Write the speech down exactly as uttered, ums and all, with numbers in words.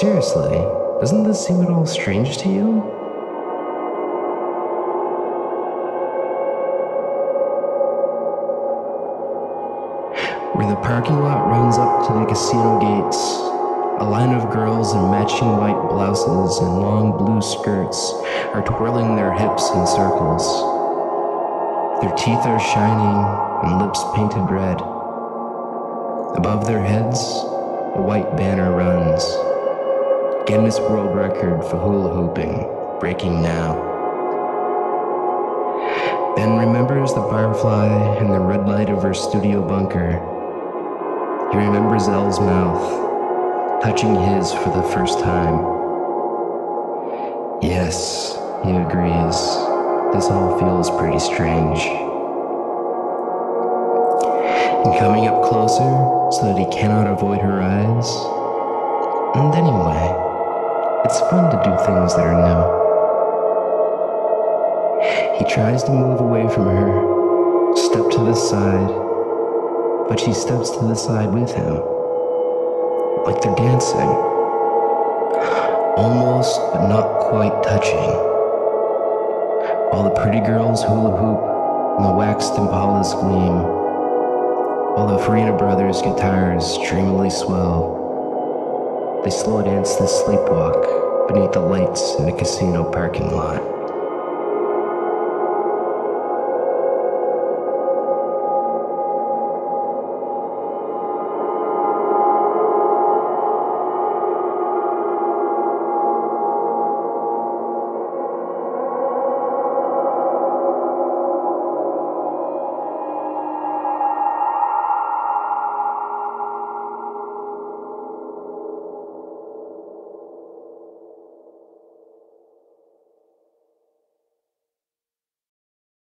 Seriously, doesn't this seem at all strange to you? Where the parking lot runs up to the casino gates, a line of girls in matching white blouses and long blue skirts are twirling their hips in circles. Their teeth are shining and lips painted red. Above their heads, a white banner runs. Guinness World Record for hula hooping, breaking now. Ben remembers the firefly and the red light of her studio bunker. He remembers Elle's mouth, touching his for the first time. Yes, he agrees, this all feels pretty strange. And coming up closer so that he cannot avoid her eyes. And anyway, it's fun to do things that are new. He tries to move away from her, step to the side, but she steps to the side with him, like they're dancing, almost but not quite touching. All the pretty girls hula hoop and the waxed impalas gleam, while the Fariña brothers' guitars dreamily swell. They slow dance the sleepwalk beneath the lights in the casino parking lot.